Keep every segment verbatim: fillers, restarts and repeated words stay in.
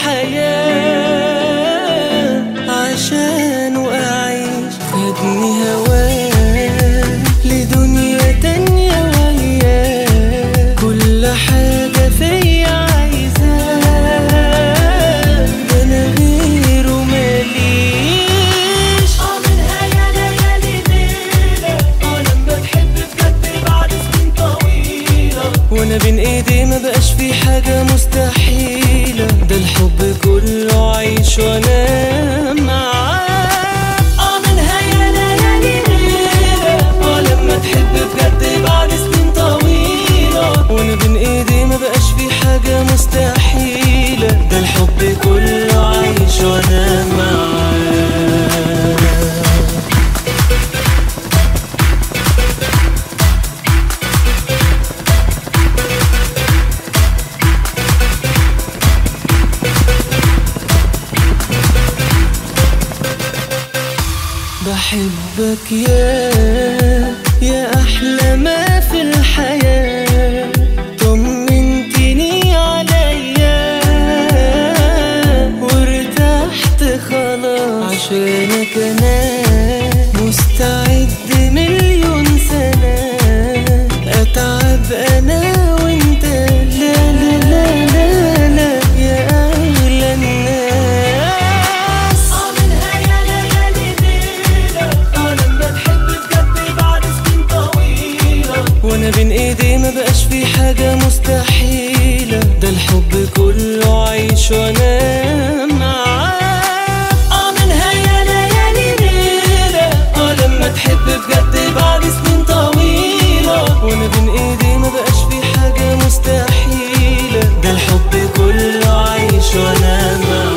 الحياة عشان وأعيش ابني هواه لدنيا تانية وياه كل حاجة فيا عايزاه أنا غيره ماليش. اه منها يا ليالي بينا اه لما تحب بجد بعد سنين طويلة وأنا بين إيدي مبقاش في حاجة مستحيلة ده الحب كله عيش وانا معاه. اه منها يا ليالي ليلة اه لما تحب بجد بعد سنين طويلة وانا بين ايدي مبقاش في حاجة مستحيلة ده الحب كله عيش وانا معاه. بحبك يا يا أحلى ما في الحياة طمنتني عليا وارتحت خلاص عشانك أنا مستعد مليون سنة أتعب أنا وأنت. لا لا لا لا لا يا أغلى الناس. وانا بين ايدي مبقاش في حاجة مستحيلة ده الحب كله عيش وانا معاه. اه منها يا ليالي ليلة اه لما تحب بجد بعد سنين طويلة وانا بين ايدي مبقاش في حاجة مستحيلة ده الحب كله عيش وانا معاه.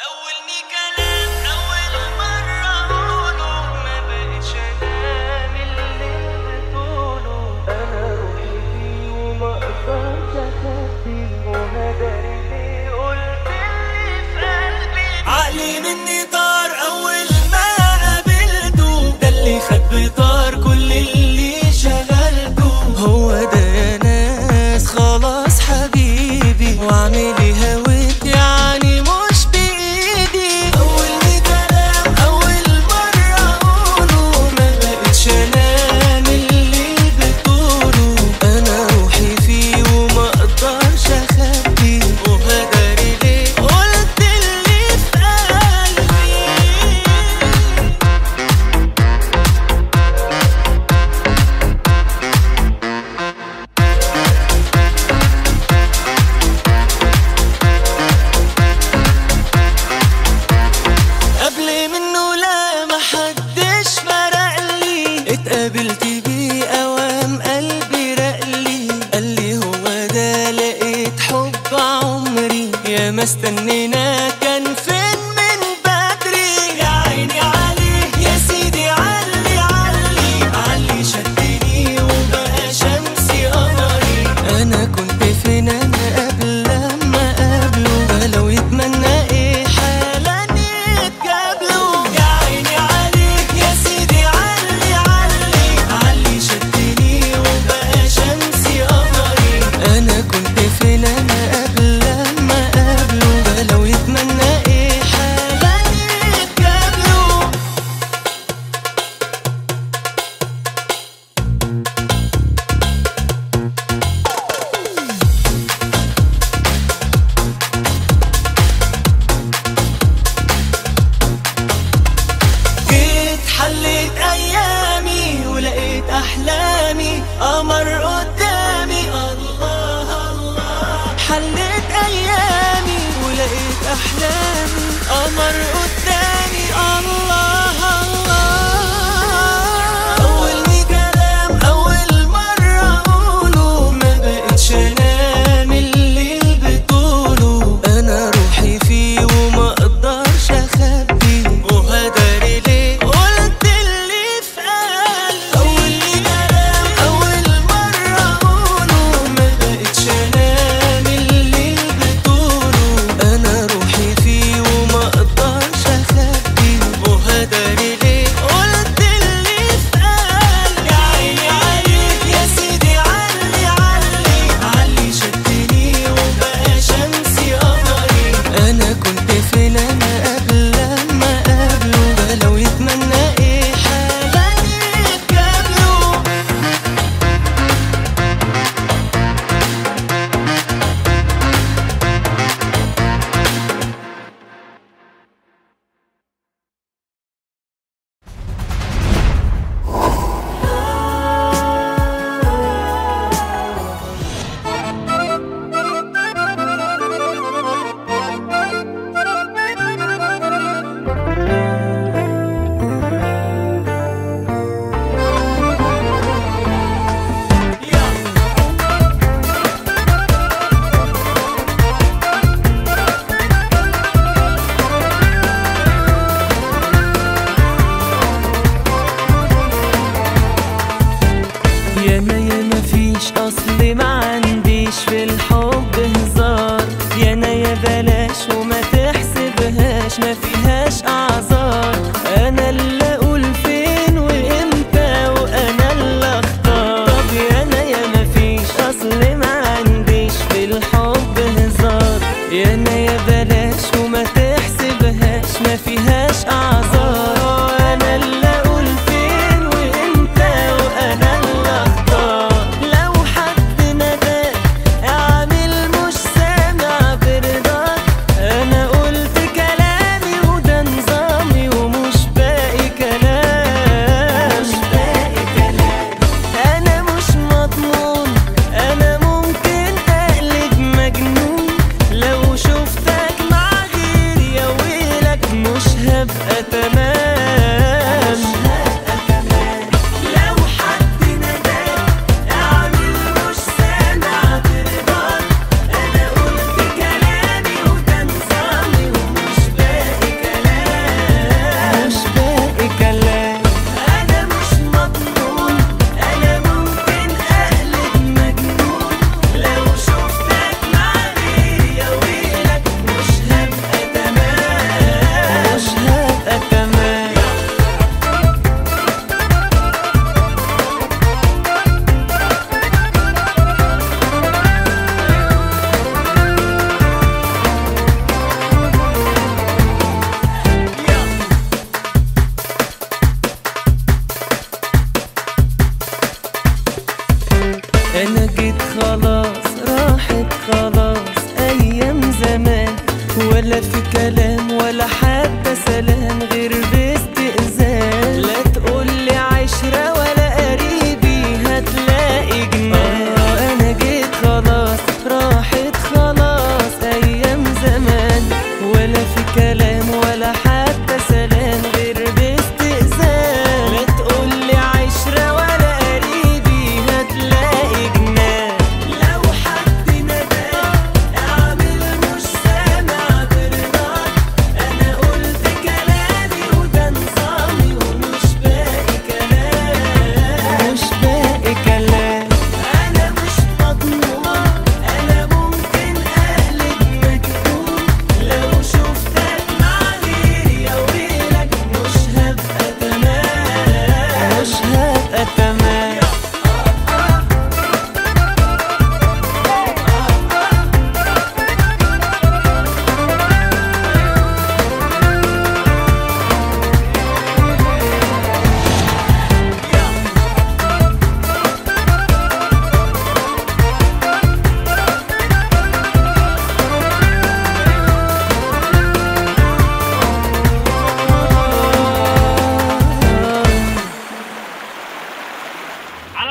أول كلام لي قوام قلبي رقلي، قال لي هو ده لقيت حب عمري، يا ما استنينا كان فين من بدري. يا عيني عليه يا سيدي علي علي علي، شدني وبقى شمسي قمري. انا كنت فين انا قبل لما اقابله، ده لو يتمنى ايه حالا يتجاب له. يا عيني عليه يا سيدي علي علي علي، شدني وبقى شمسي قمري. انا كنت فين انا قبل حليت ايامي ولقيت احلامي قمر قدامي. الله الله، حليت ايامي ولقيت احلامي قمر قدامي. الله الله، اول كلام اول مره اقوله، ما بقتش انام الليل بطوله. انا روحي فيه وما اقدرش اخبي، وهدري ليه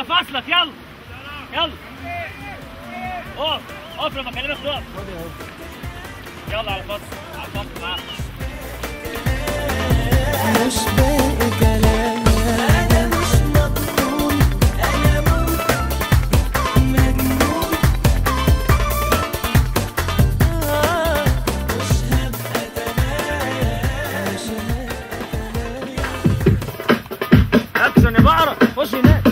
فاصلك. يلا يلا اقف اقف لما اكلمك تقف. يلا على فاصل على فاصل معاك. مش باقي كلام انا مش مضمون انا مجنون مش هبقى تمام مش هبقى تمام. اكشن يا بقرة خش هناك.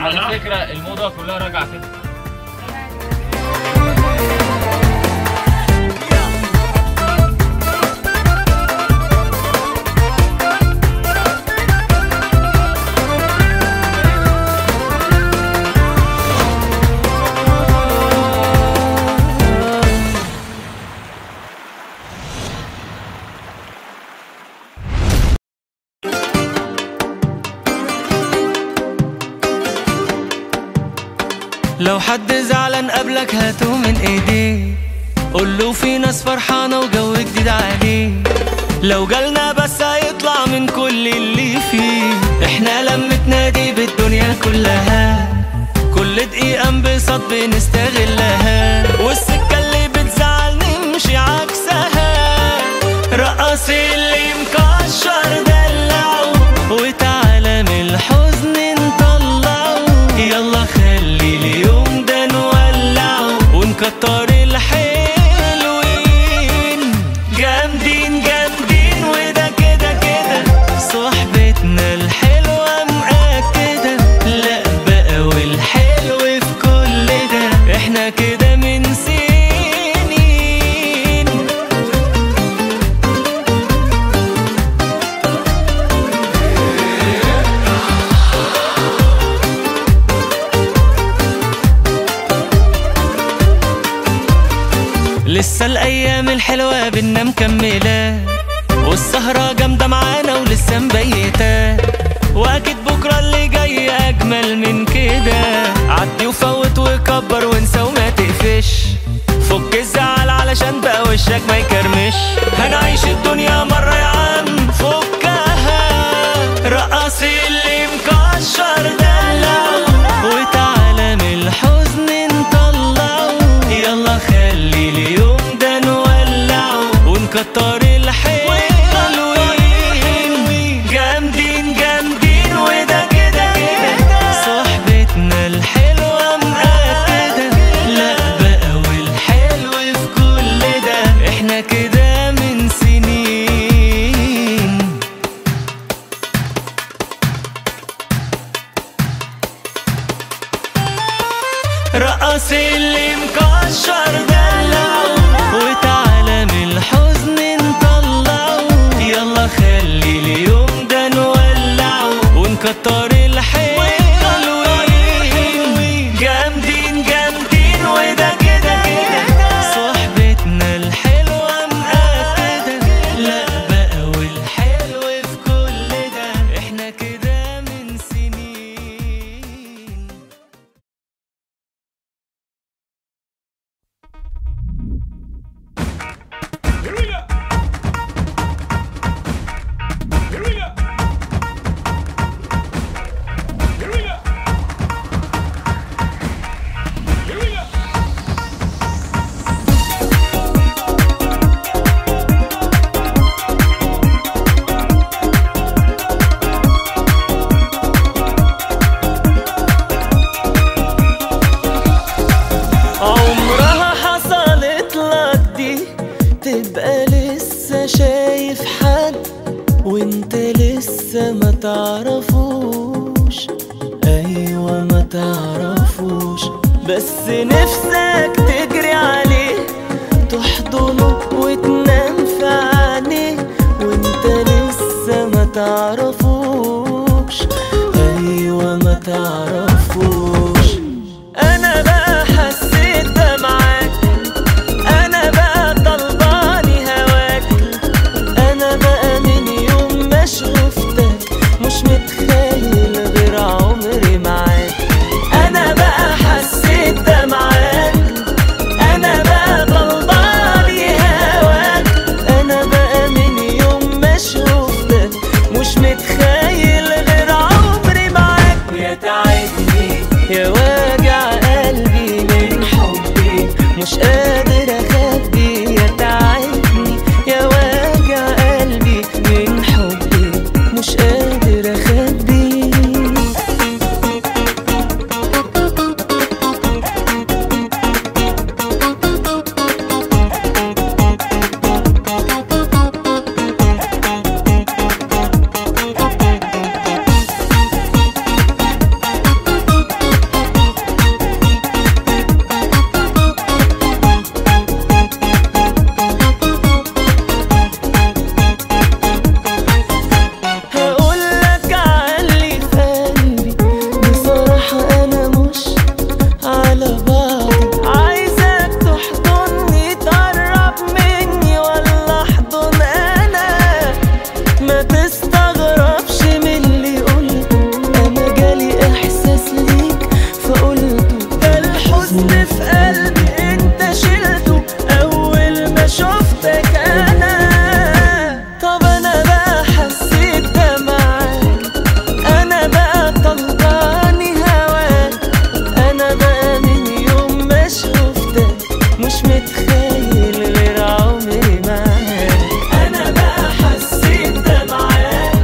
على فكرة الموضة كلها راجعة كده. لو حد زعلان قبلك هاته من ايديه قوله في ناس فرحانه وجو جديد عليه. لو جالنا بس هيطلع من كل اللي فيه. احنا لمتنا دي بالدنيا كلها كل دقيقه انبساط بنستغلها. والسكه اللي بتزعل نمشي عكسها. رقصي اللي مكشر دلعه وتعالى من الحزن نطلعه. يلا خلي اليوم كتر الحلوين جامدين جامدين وده كده كده صحبتنا الحلوة مأكدة. لا بقى والحلو في كل ده احنا كده من سنين. لسه الايام الحلوه بينا مكمله والسهره جامده معانا ولسه مبيته. واكيد بكره اللي جاي اجمل من كده. عدي وفوت وكبر وانسى وما تقفش. فك الزعل علشان بقى وشك ما يكرمش. هنعيش الدنيا مره يا عم فكها. رقصي اللي مكشر دلعه وتعالى من الحزن نطلعه. يلا خلي اليوم كتر الحلوين جامدين جامدين وده كده كده صحبتنا الحلوة مأكدة. لا بقى والحلو في كل ده احنا كده من سنين. رقصي اللي مكشر دلعه وتعالى من الحزن. يلا خلي اليوم ده نولعه ونكتر الحلوين جامدين جامدين وده كده كده صحبتنا الحلوة مأكدة. لا بقى والحلو في كل ده احنا كده من سنين. متعرفوش ايوه متعرفوش بس نفسك تجري عليه تحضنه وتنام في عينيه. وانت لسه متعرفوش ايوه متعرفوش. انا بقى حسيت ده معاك. انا بقى طلباني هواك. انا بقى من يوم ما شفتك مش متخيل غير عمري معاك. انا بقى حسيت ده معاك. انا مش متخيل غير عمري معاك. انا بقى حسيت ده معاك،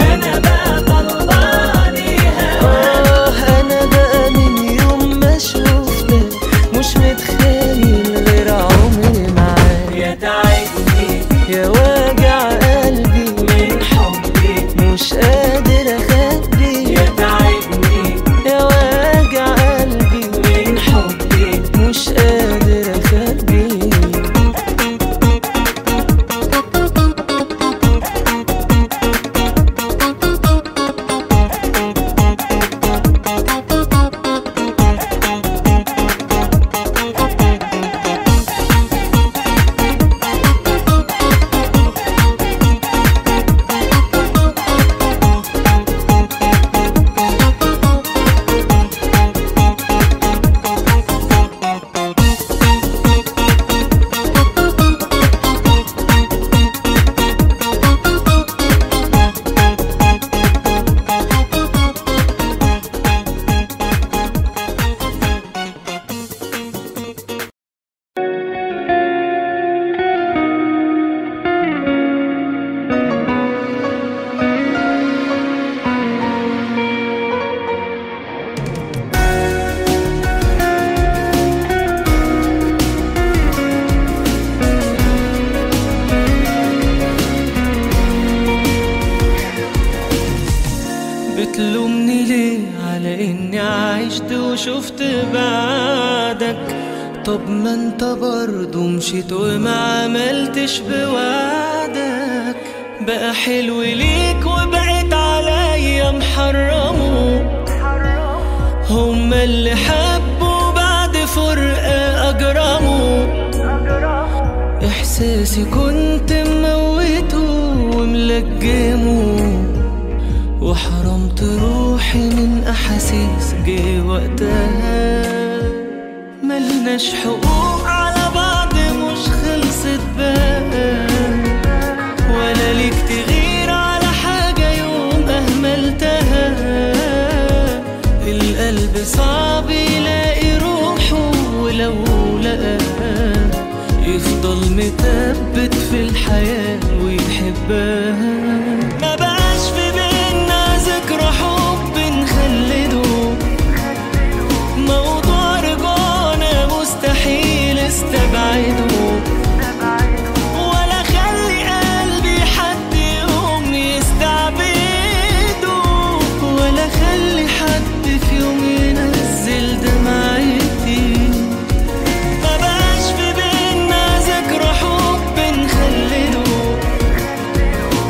انا بقى طلباني هواك، انا بقى من يوم ما شوفناك مش متخيل غير عمري معاك. يا تعبني يا وجع قلبي من حبك مش قادر اخبي. يا تعبني يا وجع قلبي من حبك مش قادر اخبي. بتلومني ليه على اني عشت وشفت بعدك؟ طب ما انت برضه مشيت وما عملتش بوعدك. بقى حلو ليك وبقيت عليا محرمه، هما اللي حبوا بعد فرقة اجرموا. احساسي كنت مموته وملجمه، وحرمت روحي من احاسيس جه وقتها. ملناش حقوق على بعض مش خلصت بقى، ولا ليك تغير على حاجه يوم اهملتها. القلب صعب يلاقي روحه، ولو لقاها يفضل متبت في الحياه ويحبها. موضوع رجوعنا مستحيل استبعده، ولا خلي قلبي حد يوم يستعبده، ولا خلي حد في يوم ينزل دمعتي. مبقاش في بينا ذكرى حب نخلده،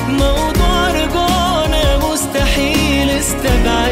موضوع رجوعنا مستحيل استبعده،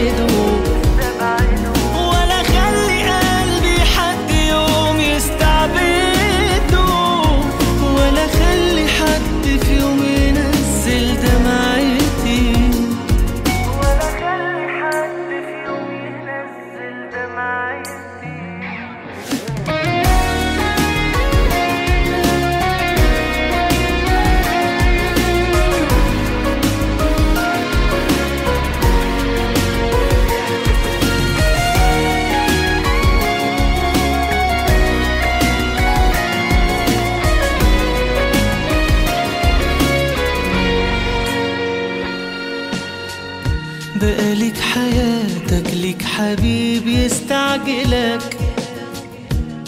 حبيب يستعجلك.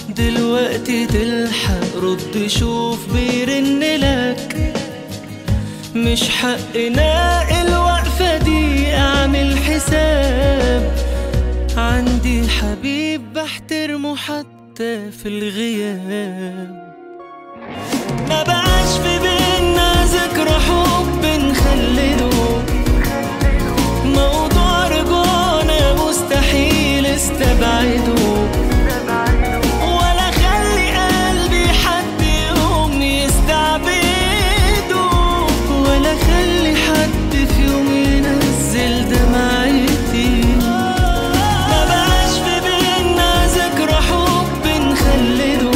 دلوقتي تلحق رد شوف بيرنلك، مش حقنا الوقفة دي اعمل حساب. عندي حبيب بحترمه حتى في الغياب. مبقاش في بينا ذكرى حب نخلده، موضوع رجوعنا مستحيل استبعده، ولا خلي قلبي حد يقوم يستعبده، ولا خلي حد في يوم ينزل دمعتي. مبقاش في بينا ذكرى حب نخلده،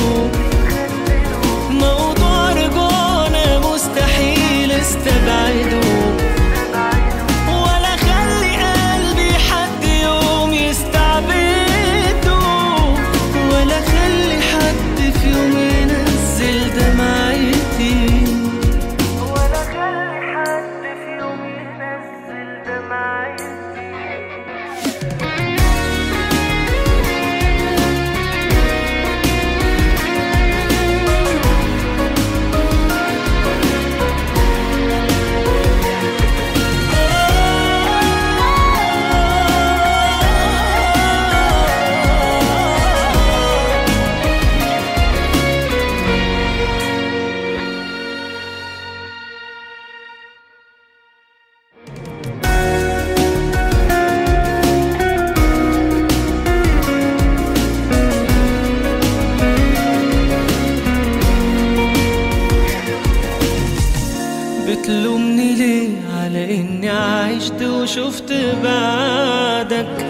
تلومني ليه على اني عشت وشفت بعدك؟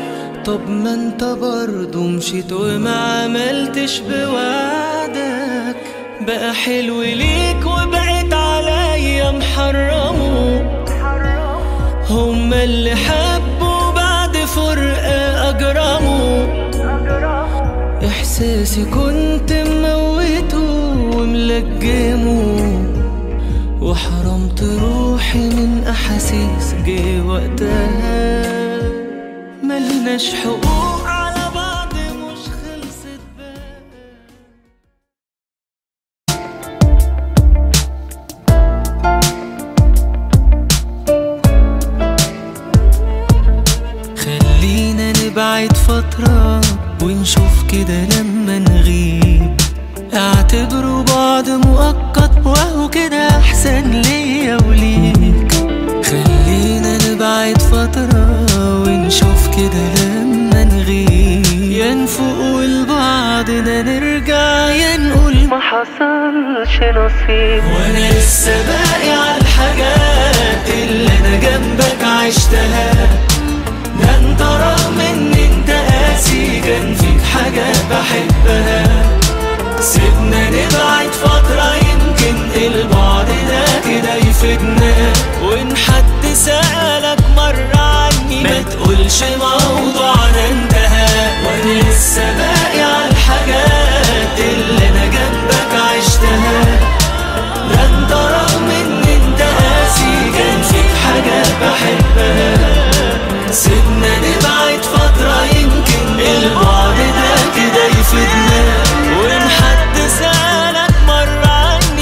طب ما انت برضه مشيت وما عملتش بوعدك. بقى حلو ليك وبقيت عليا محرمه، هما اللي حبوا بعد فرقة اجرموا. احساسي كنت موته وملجمه، وحرمت روحي من احاسيس جه وقتها. ملناش حقوق على بعض مش خلصت بقى. خلينا نبعد فترة ونشوف كده لما نغيب، اعتبروا بعض مؤقت وهو كده احسن ليا وليك. خلينا نبعد فترة ونشوف كده لما نغيب، يا نفوق لبعضنا نرجع يا نقول ما حصلش نصيب. وانا لسه باقي على الحاجات اللي انا جنبك عشتها، ده انت رغم ان انت قاسي كان فيك حاجة بحبها. سيبنا نبعد فترة يمكن البعض ده كده يفيدنا، وإن حد سألك مرة عني ما تقولش موضوعنا انتهى. وأنا لسه باقي على الحاجات اللي أنا جنبك عشتها، ده أنت رغم إن أنت قاسي كان فيك حاجة بحبها. سيبنا نبعد فترة يمكن البعض ده كده يفيدنا، وإن حد سألك مرة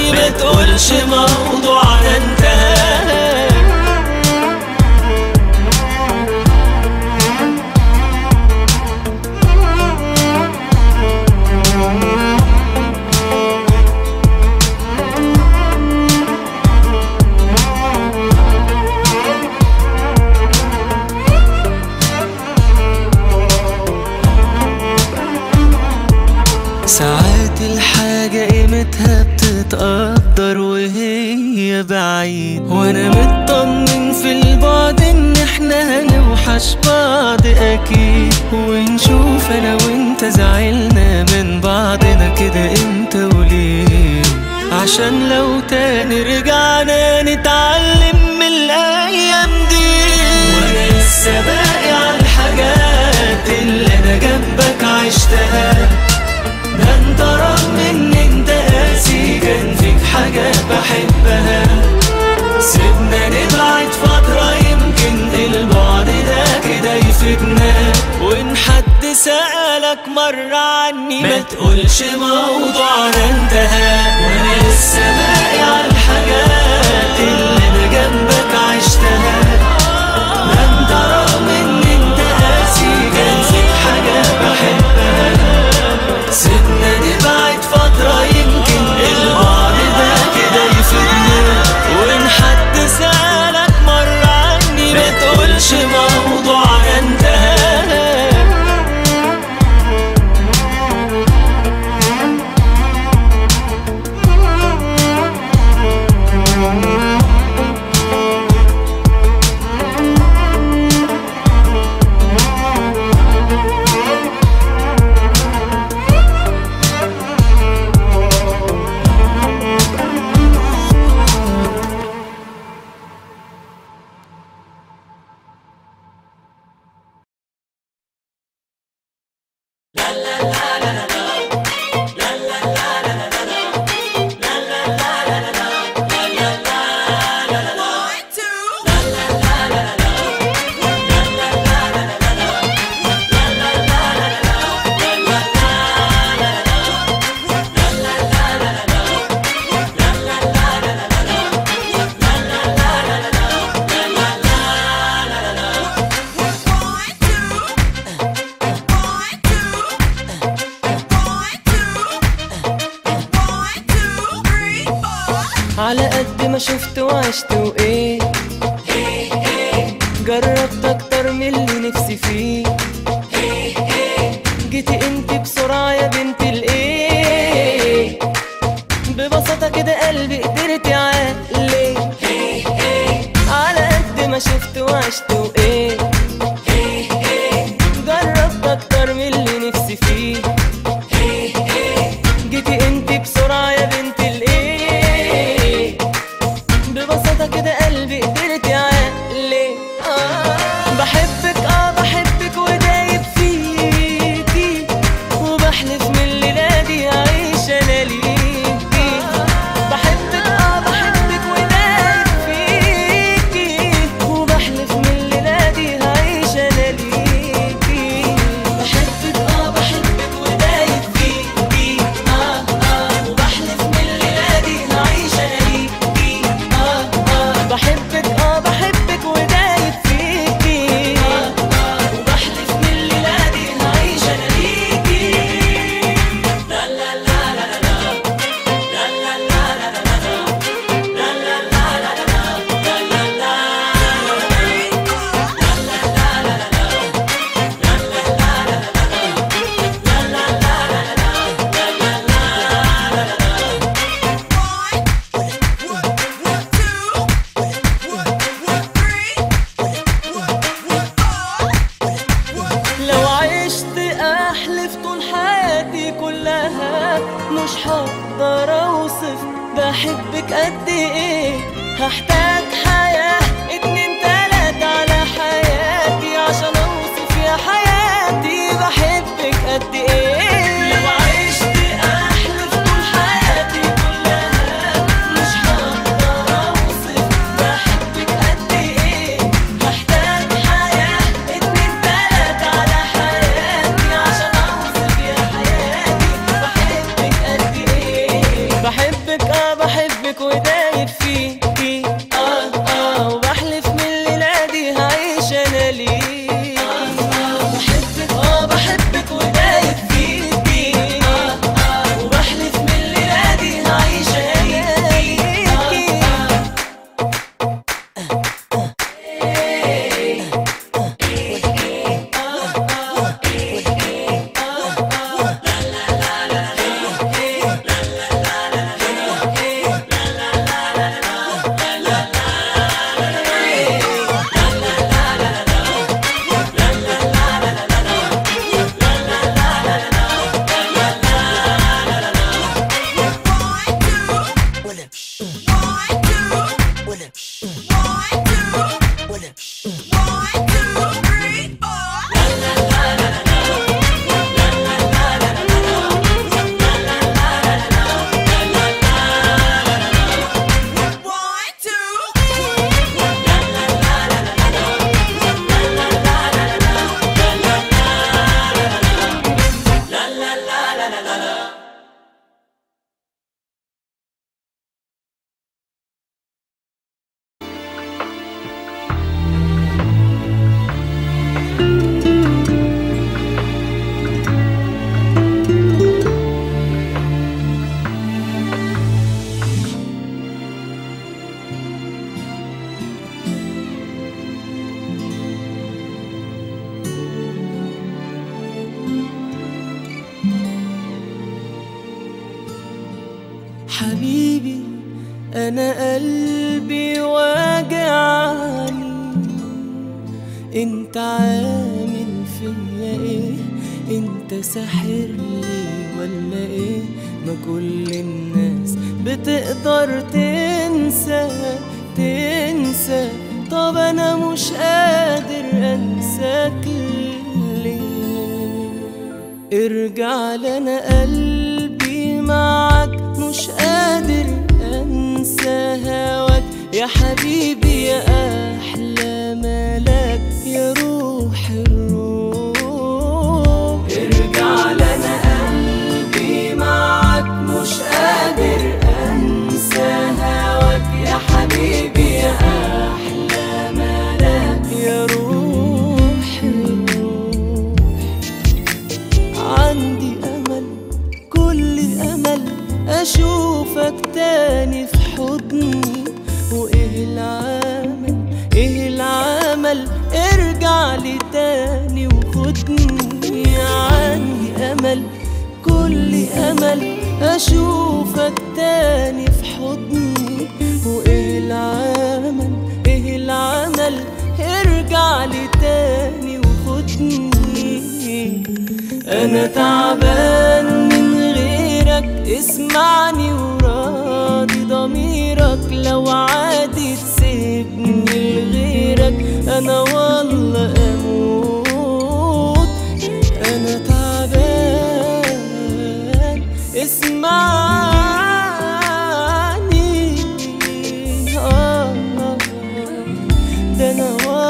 عني ما تقولش موضوعنا انتهى. ساعات الحاجة قيمتها بتتقدر وهي بعيد، وانا مطمن في البعد ان احنا هنوحش بعض اكيد. ونشوف انا وانت زعلنا من بعضنا كده امتى وليه، عشان لو تاني رجعنا نتعلم من الايام دي. وانا لسه باقي على الحاجات اللي انا جنبك عشتها، ده انت رغم ان انت قاسي كان فيك حاجة بحبها. سيبنا نبعد فترة يمكن البعد ده كده يفيدنا، وان حد سألك مرة عني ما تقولش موضوعنا انتهى. وانا لسه باقي على الحاجات اللي انا جنبك عشتها، ده انت رغم ان انت قاسي كان فيك حاجة بحبها. سيبنا نبعد فترة يمكن البعض ده كده يفيدنا، وإن حد سألك مرة عني ما تقولش موضوعنا انتهى. ببساطة كده قلبي قدرت يعقلي. شفت وعشت وايه ايه ايه جربت اكتر من اللي نفسي فيه ايه ايه جيتي انت بسرعة يا بنت الايه ببساطة كده قلبي قدرت يعقلي آه بحبك اه بحبك ودايب فيكي وبحلف من الليلة دي هعيش انا ليكي مش هقدر اوصف بحبك قد ايه هحتاج حياة اتنين تلات على حياتي عشان اوصف يا حياتي بحبك قد ايه بحبك اه بحبك ودايب فيكي اه اه وبحلف من الليلة دي هعيش انا ليكي اه بحبك اه بحبك ودايب فيكي اه اه وبحلف من الليلة دي هعيش انا ليكي حبيبي أنا قلبي واجعني أنت عامل فيا إيه أنت ساحر لي ولا إيه ما كل الناس بتقدر تنسى تنسى طب أنا مش قادر أنساك ليه ارجع لأنا قلبي معاك مش قادر أنسى هواك يا حبيبي يا أحلى ملاك يا روح الروح ارجع لنا قلبي معاك مش قادر أنسى هواك يا حبيبي يا أحلى ملاك يا روح الروح عندي أمل كل أمل أشوفك تاني في حضني وإيه العمل إيه العمل ارجع لي تاني وخدني عندي أمل كل أمل أشوفك تاني في حضني وإيه العمل إيه العمل انا تعبان من غيرك، اسمعني وراضي ضميرك، لو عادي تسيبني لغيرك انا والله اموت. انا تعبان اسمعني، آه ده انا والله اموت.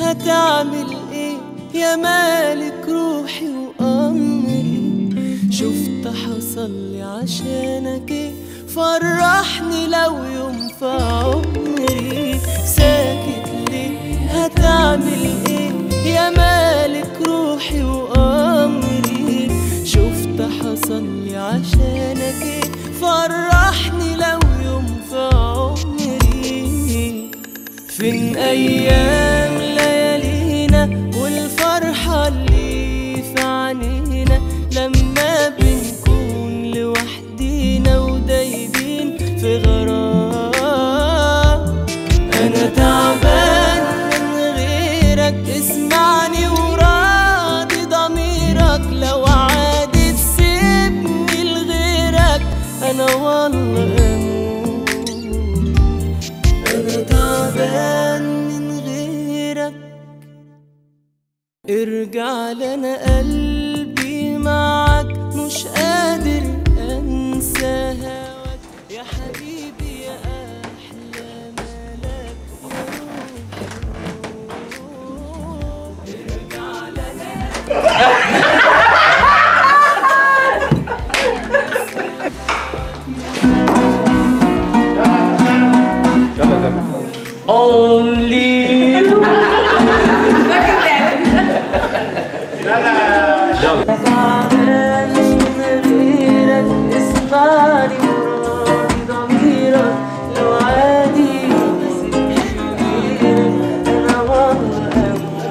هتعمل ايه يا مالك روحي وامري؟ شفت حصلي عشانك ايه، فرحني لو يوم في عمري. ساكت ليه هتعمل ايه يا مالك روحي وامري؟ شفت حصلي عشانك ايه، فرحني لو يوم في عمري. فين ايام والفرحة اللي في عينينا لما بنكون لوحدينا ودايبين في غرام؟ أنا تعبان من غيرك، اسمعني وراضي ضميرك، لو عادي تسيبني لغيرك أنا والله أموت. أنا تعبان ارجع لنا قلبي معاك، مش قادر انسى هواك يا حبيبي يا احلى ملاك. ارجع لنا قلبي. أنا تعبان من غيرك، اسمعني وراضي ضميرك، لو عادي تسيبني لغيرك أنا والله أموت.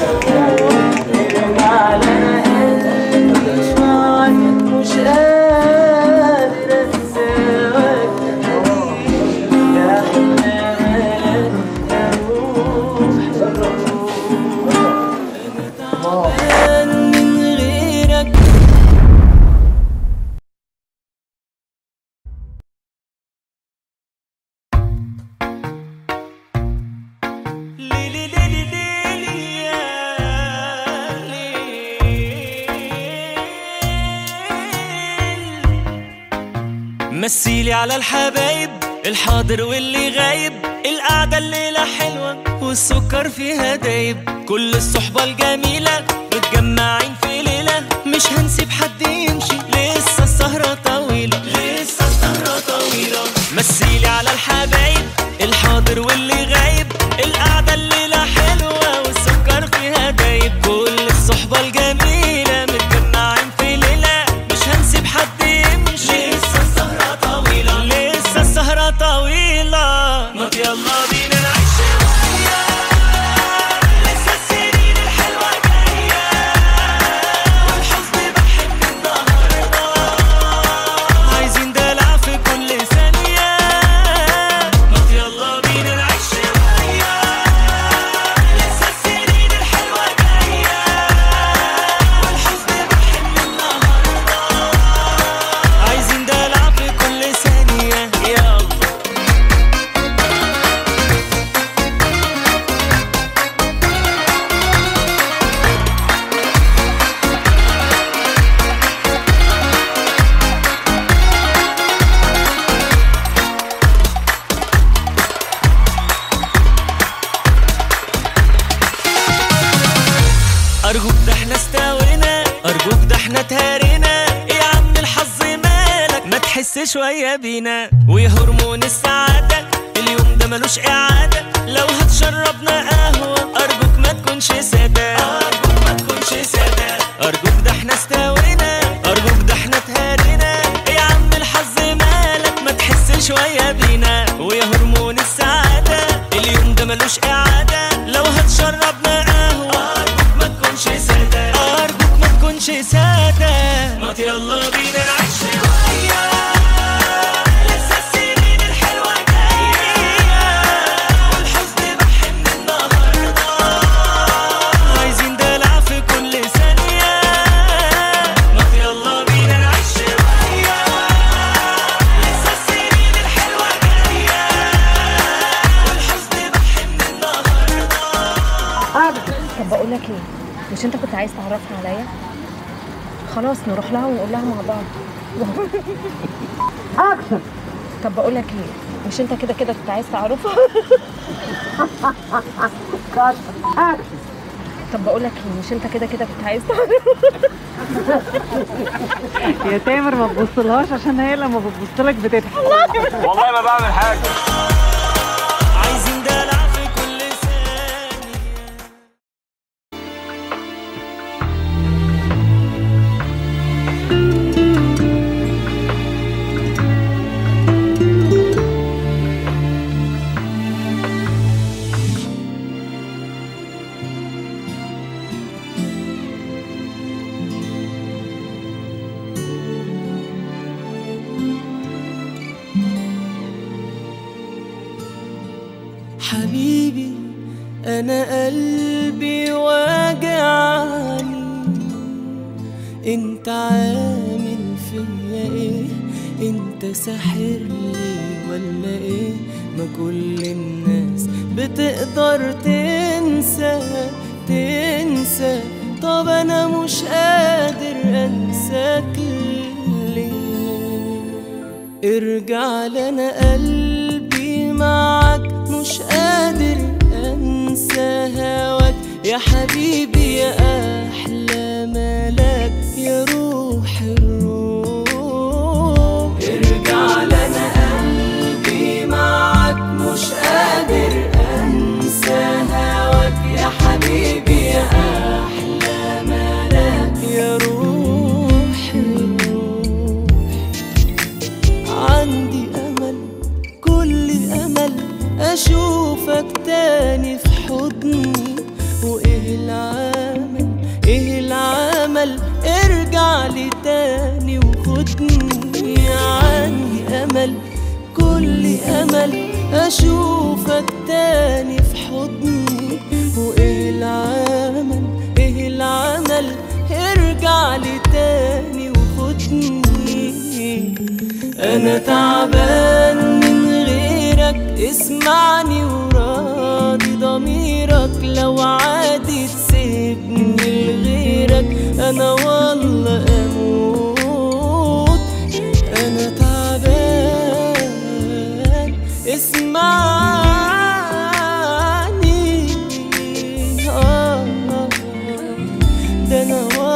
ارجع لنا قلبي معاك، مش قادر أنساك يا حبيبي يا أحلى ملاك، يا روح يا روح. مثيلي على الحبايب، الحاضر واللي غايب، القعدة الليلة حلوة والسكر فيها دايب، كل الصحبة الجميلة متجمعين في ليلة، مش هنسيب حد يمشي لسه السهرة طويلة، لسه السهرة طويلة. مثيلي على الحبايب، الحاضر واللي غايب، القعدة الليلة حلوة والسكر فيها دايب، كل الصحبة الجميلة متجمعين في ليلة، مش هنسيب حد يمشي لسه السهرة طويلة، لسه السهرة طويلة. ما يلا بينا شوية بينا، وهرمون السعادة اليوم ده ملوش إعادة، لو هتشربنا قهوة أرجوك ما تكونش سادات، أرجوك ما تكونش سادات، أرجوك ده احنا استوينا، أرجوك ده احنا اتهرينا، يا عم الحظ مالك ما تحس شوية بينا، ويا هرمون السعادة اليوم ده ملوش إعادة، لو هتشربنا قهوة أرجوك ما تكونش سادات، أرجوك ما تكونش سادات، ما يلا بينا نعيش شوية. طب بقول لك ايه؟ مش انت كنت عايز تعرفني عليا؟ خلاص نروح لها ونقول لها مع بعض. اكشن. طب بقول لك ايه؟ مش انت كده كده كنت عايز تعرفها؟ اكشن. طب بقول لك ايه؟ مش انت كده كده كنت عايز تعرفها؟ يا تامر ما تبصلهاش عشان هي لما بتبصلك بتضحك. والله ما بعمل حاجه. عايزين دلع حبيبي، أنا قلبي واجعني، أنت عامل فيا إيه؟ أنت ساحرلي ولا إيه؟ ما كل الناس بتقدر تنسى تنسى، طب أنا مش قادر أنساك ليه؟ ارجع لأنا قلبي معاك مش قادر أنسى هواك، يا حبيبي يا أحلى ملاك، يا روح الروح ارجع لنا قلبي معاك مش قادر أنسى هواك، يا حبيبي يا أحلى ملاك، يا روح الروح عندي أمل كل أمل أشوفك تاني في حضني، وإيه العمل إيه العمل ارجع لي تاني وخدني، عندي أمل كل أمل أشوفك تاني في حضني، وإيه العمل إيه العمل ارجع لي تاني وخدني، أنا تعبان اسمعني وراضي ضميرك، لو عادي تسيبني لغيرك انا والله اموت، انا تعبان اسمعني اه ده انا والله اموت.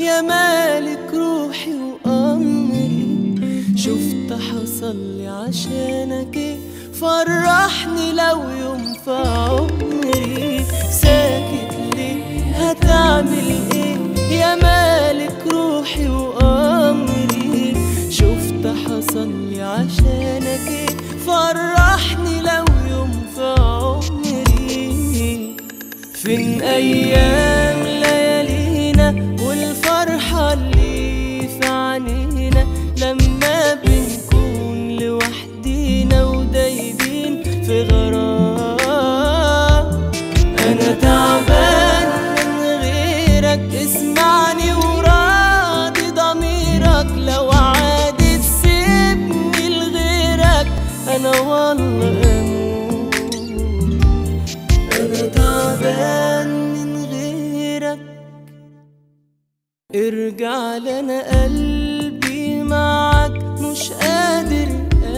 يا مالك روحي وأمري، شفت حصلي عشانك ايه؟ فرحني لو يوم في عمري، ساكت ليه هتعمل ايه؟ يا مالك روحي وأمري، شفت حصلي عشانك ايه؟ فرحني لو يوم في عمري، فين أيام والفرحة اللي في عينينا لما بنكون لوحدينا ودايبين في غرام، أنا تعبان من غيرك اسمعني وراضي ضميرك، لو عادي تسيبني لغيرك أنا والله انا تعبان من غيرك، ارجع لنا قلبي معاك مش قادر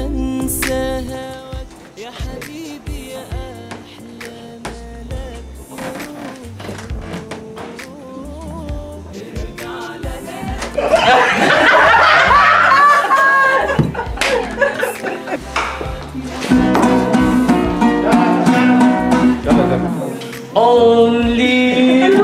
انسى هواك يا حبيبي يا احلى ملاك. ارجع لنا only you.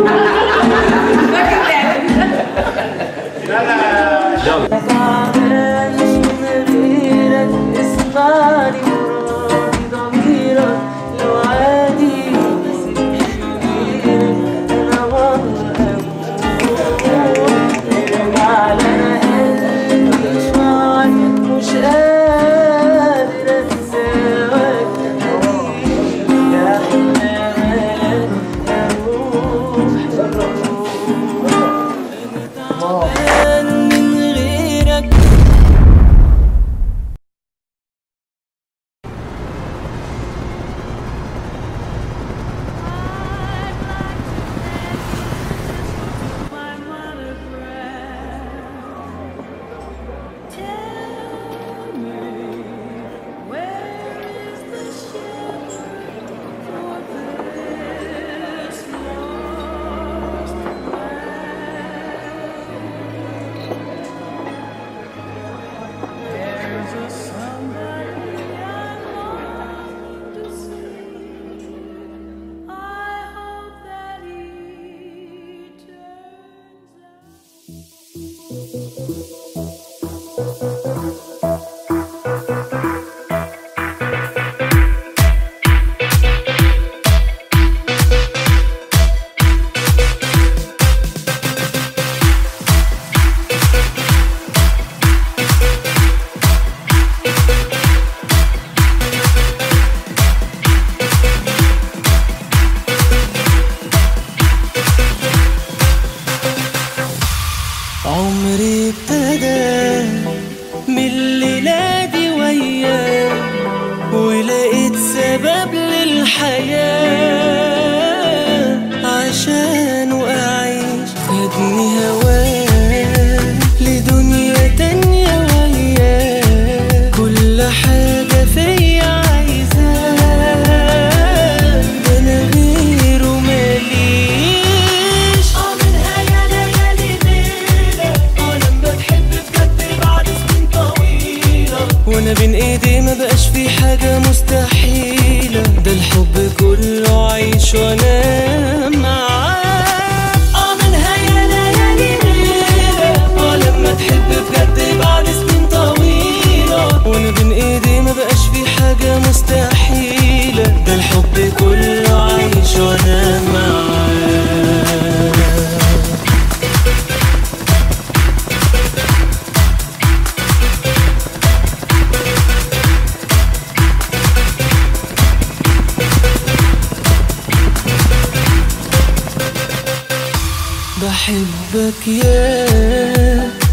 بحبك يا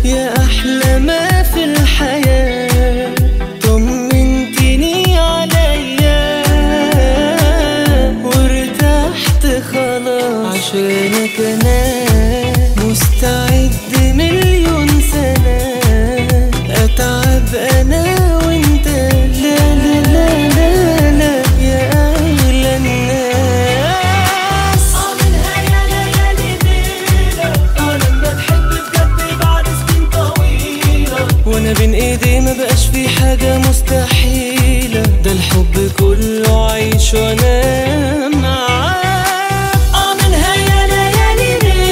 يا أحلى ما في الحياة، طمنتني عليا وارتحت خلاص، عشانك أنا مستعد مليون سنة أتعب أنا وأنت. لا لا لا لا لا يا أغلى الناس، بين ايدي ما بقاش في حاجة مستحيلة، ده الحب كله عايش وانا معاك. اه من هيا ليالي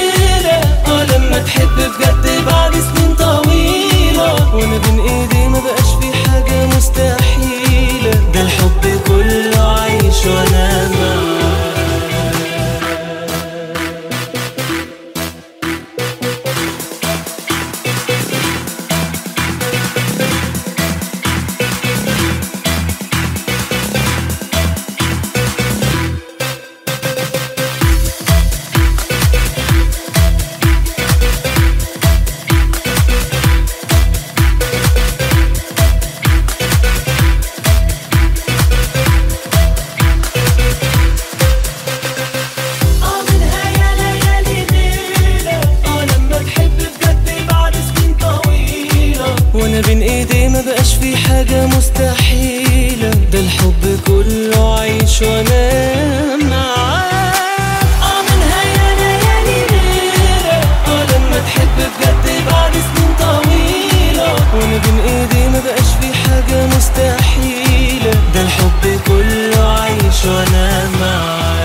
وعيش وانام معاك. اه منها يا ليالي ليلة، اه لما تحب بجد بعد سنين طويلة، وانا بين ايدي مبقاش في حاجة مستحيلة، ده الحب كله عيش وانام معاك.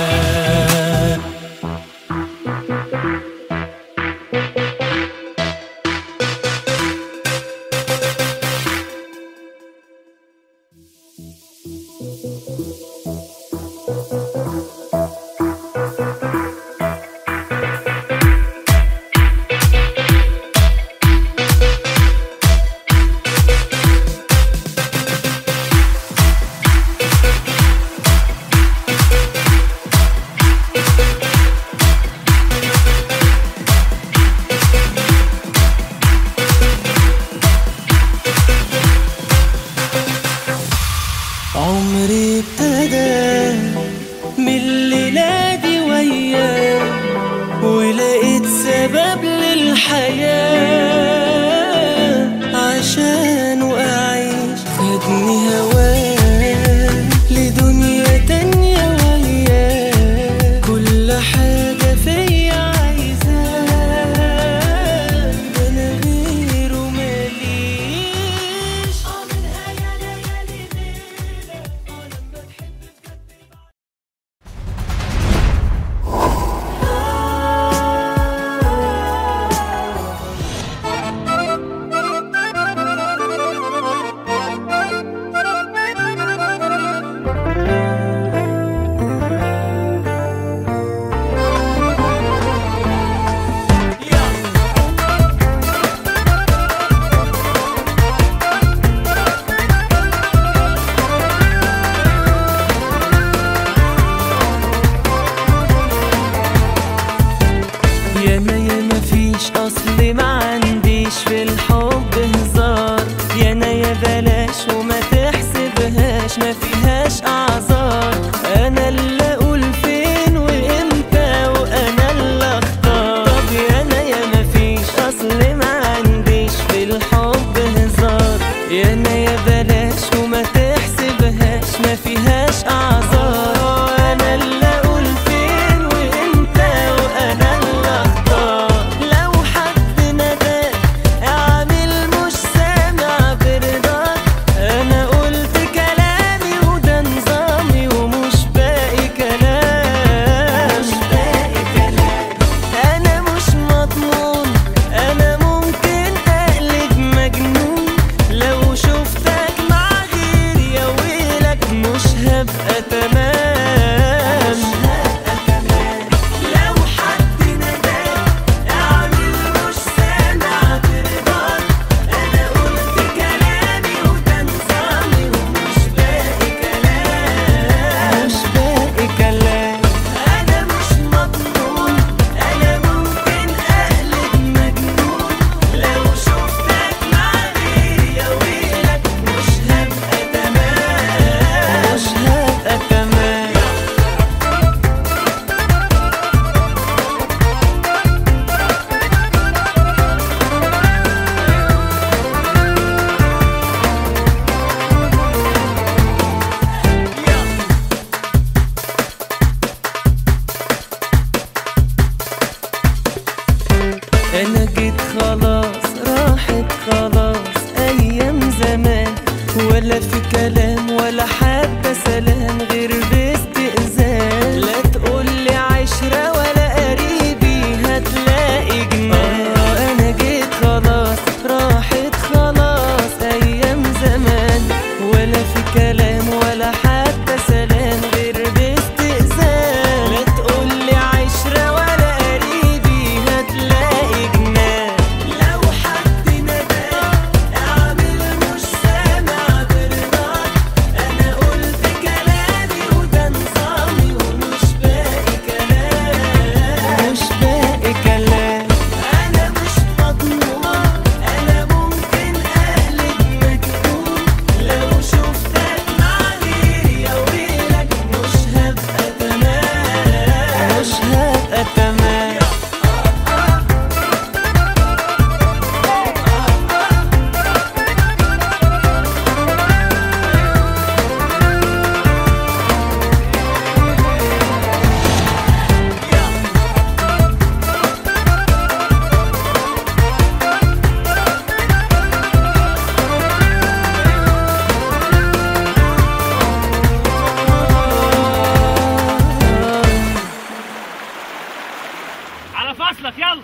انا فاصلك. يلا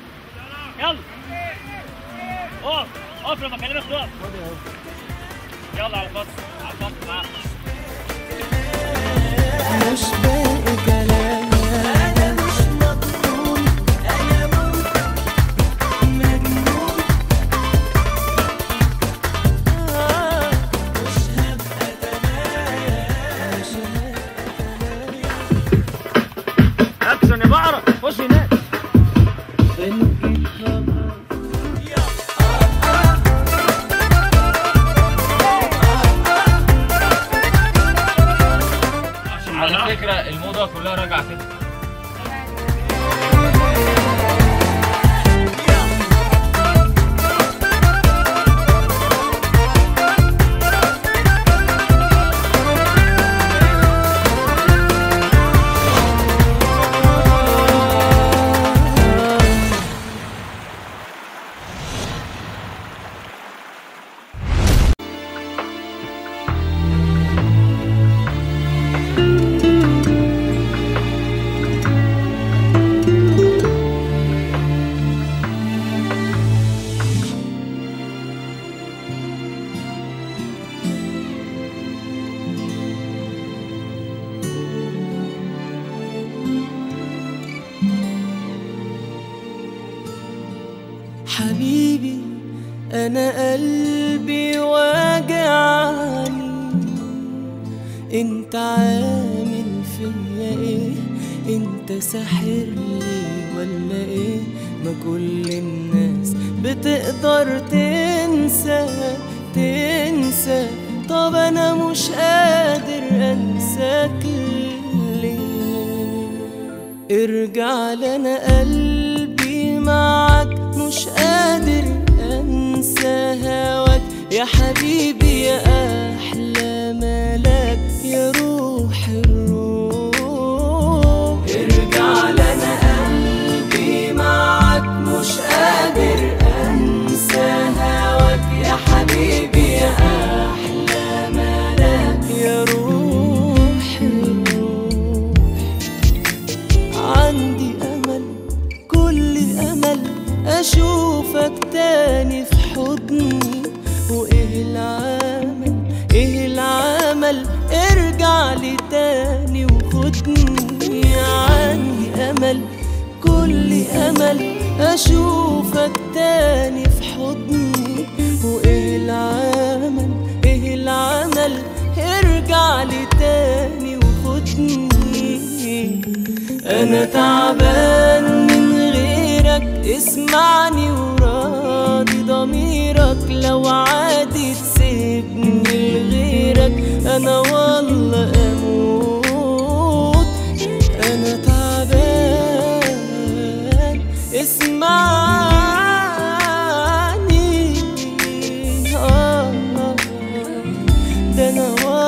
يلا اقف اقف لما اكلمك تقف. يلا على الفاصل على الفاصل معاك. مش باقي كلام. انا مش مجنون انا مجنون مش هبقى تمام. اكشن يا بقرة خش هناك. على فكرة الموضة كلها راجعة كده. حبيبي أنا قلبي واجعني، أنت عامل فيا إيه؟ أنت ساحر لي ولا إيه؟ ما كل الناس بتقدر تنسى تنسى، طب أنا مش قادر أنساك ليه؟ ارجع لأنا قلبي معاك مش قادر انسى هواك يا حبيبي يا احلى ملاك يا روح الروح. ارجع لنا قلبي معاك مش قادر انسى هواك يا حبيبي يا احلى ملاك يا روح الروح. عندي امل كل امل اشوفك تاني في حضني، وايه العمل ايه العمل ارجع لي تاني وخدني. عندي امل كل امل اشوفك تاني في حضني، وايه العمل ايه العمل ارجع لي تاني وخدني. انا تعبان اسمعني وراضي ضميرك، لو عادي تسيبني لغيرك انا والله اموت. انا تعبان اسمعني اه ده انا والله اموت.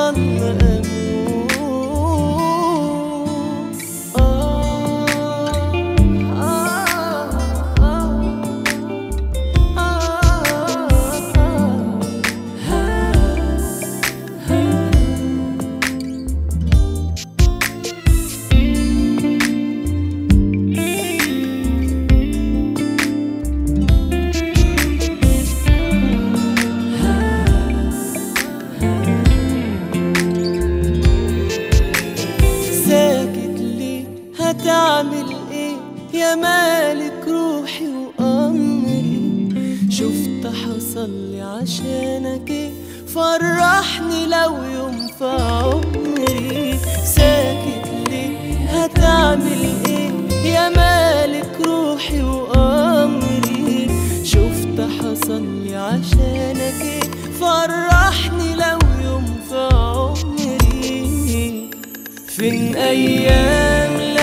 مالك روحي وقمري، شفت حصلي عشانك ايه؟ فرحني لو يوم في عمري. ساكت ليه هتعمل ايه يا مالك روحي وقمري، شفت حصلي عشانك ايه؟ فرحني لو يوم في عمري. فين ايام اللي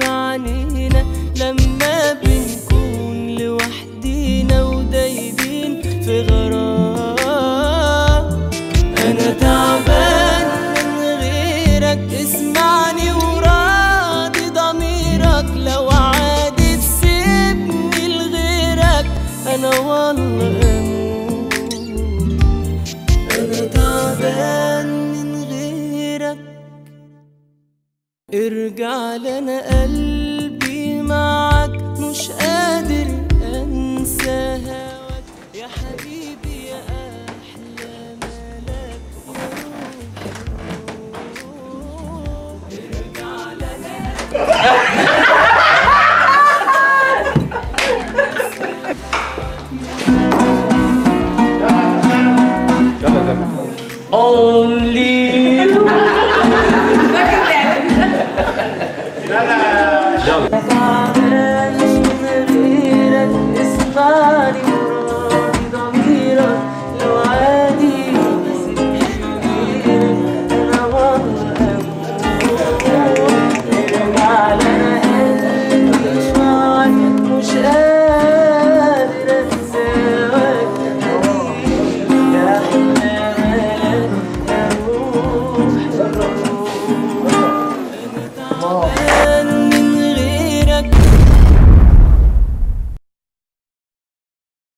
في عنينا لما بنكون لوحدينا ودايبين في غرام. انا تعبان من غيرك اسمعني وراضي ضميرك، لو عادي تسيبني لغيرك انا والله اموت. انا تعبان من غيرك ارجع لنا قلبي معاك مش قادر انسى هواك يا حبيبي يا احلى ملاك ارجع لنا